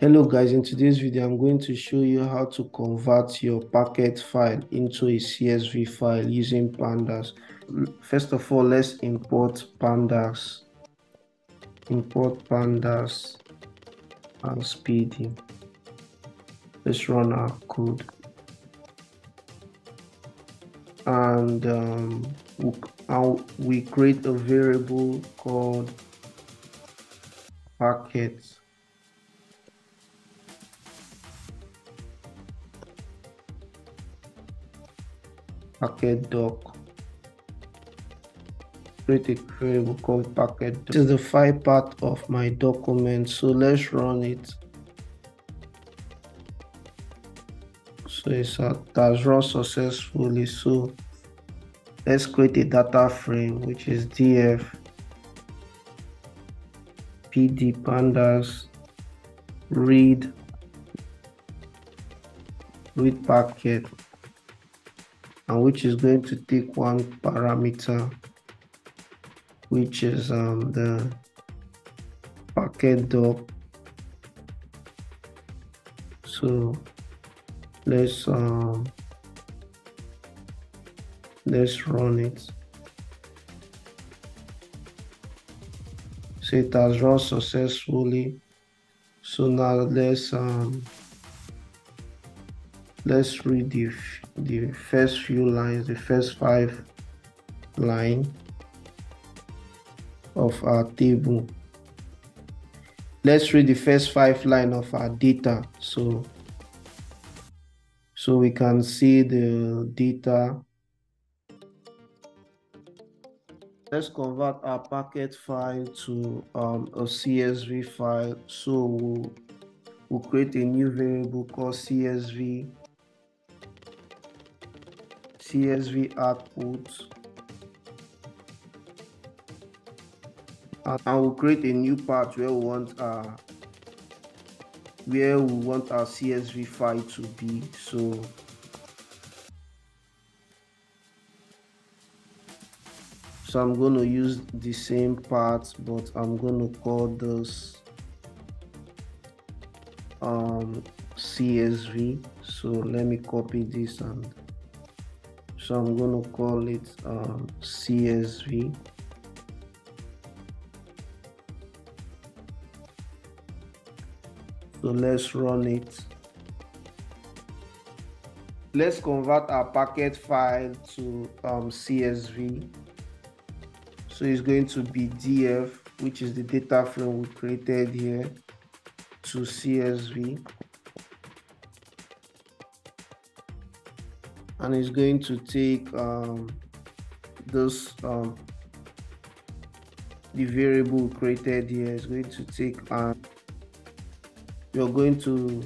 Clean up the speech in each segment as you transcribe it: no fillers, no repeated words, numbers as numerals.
Hello guys, in today's video I'm going to show you how to convert your parquet file into a csv file using pandas. First of all, let's import pandas and speedy. Let's run our code and we create a variable called parquet. Doc. Create a variable called parquet doc. This is the file part of my document, so let's run it. So it has run successfully. So let's create a data frame, which is df pd pandas read parquet, and which is going to take one parameter, which is the parquet doc. So let's run it. So it has run successfully. So now let's read the first few lines, the first 5 lines of our table. Let's read the first 5 lines of our data. So we can see the data. Let's convert our parquet file to a CSV file. So we'll create a new variable called CSV output, and I will create a new part where we want our CSV file to be. So I'm going to use the same part, but I'm going to call this CSV. So let me copy this, and so I'm going to call it CSV. So let's run it. Let's convert our parquet file to CSV. So it's going to be df, which is the data frame we created here, to CSV. And it's going to take the variable created here is going to take, and you're going to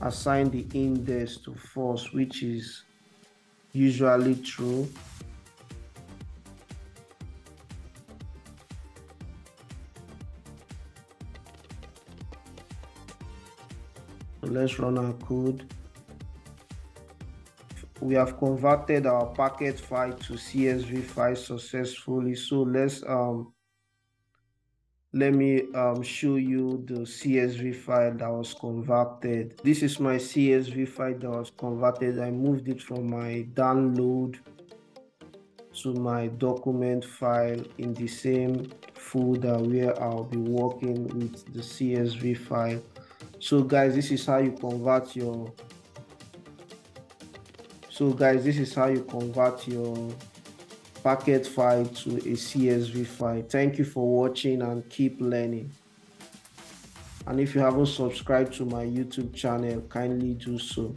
assign the index to false, which is usually true. So let's run our code. We have converted our parquet file to CSV file successfully. So let me show you the CSV file that was converted. This is my CSV file that was converted. I moved it from my download to my document file in the same folder where I'll be working with the CSV file. So guys, this is how you convert your parquet file to a CSV file. Thank you for watching and keep learning. And if you haven't subscribed to my YouTube channel, kindly do so.